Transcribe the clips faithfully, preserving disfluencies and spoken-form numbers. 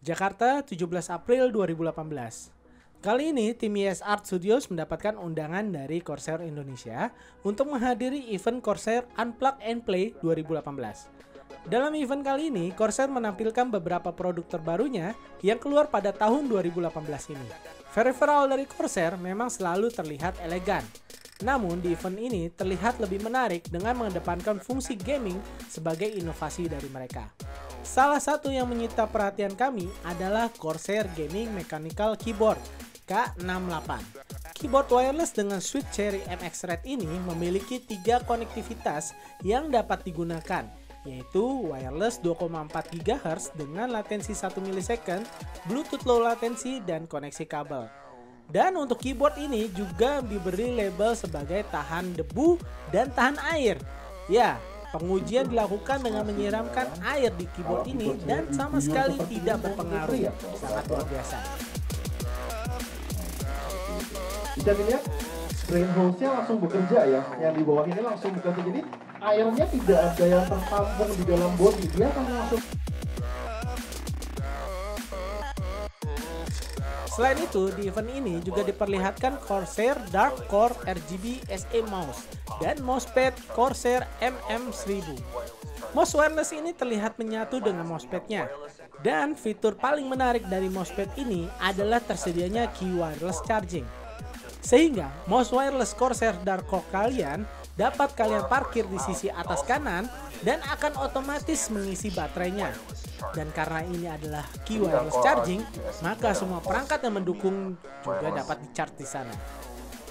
Jakarta, tujuh belas April dua ribu delapan belas. Kali ini tim Ys Art Studios mendapatkan undangan dari Corsair Indonesia untuk menghadiri event Corsair Unplug and Play dua ribu delapan belas. Dalam event kali ini, Corsair menampilkan beberapa produk terbarunya yang keluar pada tahun dua ribu delapan belas ini. Peripheral dari Corsair memang selalu terlihat elegan. Namun di event ini terlihat lebih menarik dengan mengedepankan fungsi gaming sebagai inovasi dari mereka. Salah satu yang menyita perhatian kami adalah Corsair Gaming Mechanical Keyboard K enam delapan. Keyboard wireless dengan switch Cherry M X Red ini memiliki tiga konektivitas yang dapat digunakan, yaitu wireless dua koma empat gigahertz dengan latensi satu milidetik, Bluetooth low latency, dan koneksi kabel. Dan untuk keyboard ini juga diberi label sebagai tahan debu dan tahan air. Ya, pengujian dilakukan dengan menyiramkan air di keyboard ini dan sama sekali tidak berpengaruh. Sangat luar biasa. Bisa dilihat, screen hostnya langsung bekerja ya. Yang di bawah ini langsung bekerja, jadi airnya tidak ada yang tertampung di dalam bodi. Dia akan langsung. Selain itu, di event ini juga diperlihatkan Corsair Dark Core R G B S E mouse dan mousepad Corsair M M seribu. Mouse wireless ini terlihat menyatu dengan mousepadnya. Dan fitur paling menarik dari mousepad ini adalah tersedianya key wireless charging. Sehingga mouse wireless Corsair Dark Core kalian dapat kalian parkir di sisi atas kanan dan akan otomatis mengisi baterainya. Dan karena ini adalah key wireless charging, maka semua perangkat yang mendukung juga dapat di-charge di sana.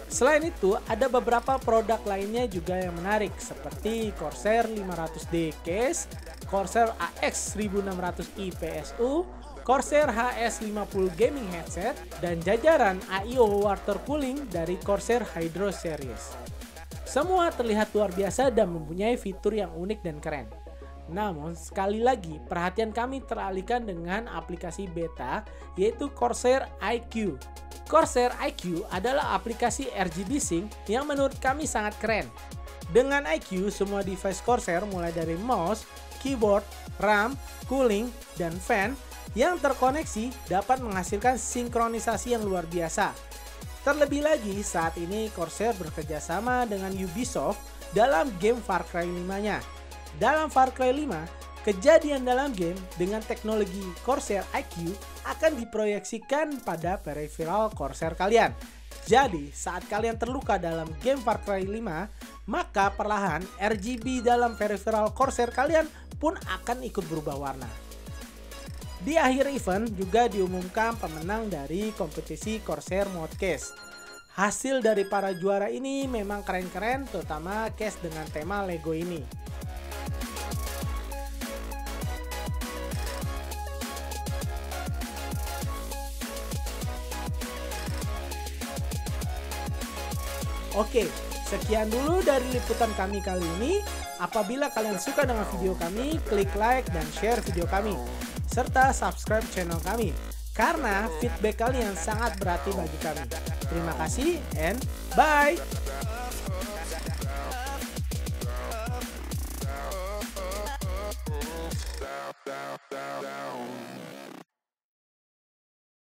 Selain itu, ada beberapa produk lainnya juga yang menarik, seperti Corsair lima ratus D case, Corsair A X seribu enam ratus i P S U, Corsair H S lima puluh gaming headset, dan jajaran A I O water cooling dari Corsair Hydro Series. Semua terlihat luar biasa dan mempunyai fitur yang unik dan keren. Namun sekali lagi perhatian kami teralihkan dengan aplikasi beta, yaitu Corsair iCUE. Corsair iCUE adalah aplikasi R G B Sync yang menurut kami sangat keren. Dengan iCUE, semua device Corsair mulai dari mouse, keyboard, RAM, cooling, dan fan yang terkoneksi dapat menghasilkan sinkronisasi yang luar biasa. Terlebih lagi saat ini Corsair bekerjasama dengan Ubisoft dalam game Far Cry lima-nya. Dalam Far Cry lima, kejadian dalam game dengan teknologi Corsair iCUE akan diproyeksikan pada peripheral Corsair kalian. Jadi, saat kalian terluka dalam game Far Cry lima, maka perlahan R G B dalam peripheral Corsair kalian pun akan ikut berubah warna. Di akhir event juga diumumkan pemenang dari kompetisi Corsair Mod Case. Hasil dari para juara ini memang keren-keren, terutama case dengan tema Lego ini. Oke, sekian dulu dari liputan kami kali ini. Apabila kalian suka dengan video kami, klik like dan share video kami. Serta subscribe channel kami. Karena feedback kalian sangat berarti bagi kami. Terima kasih and bye!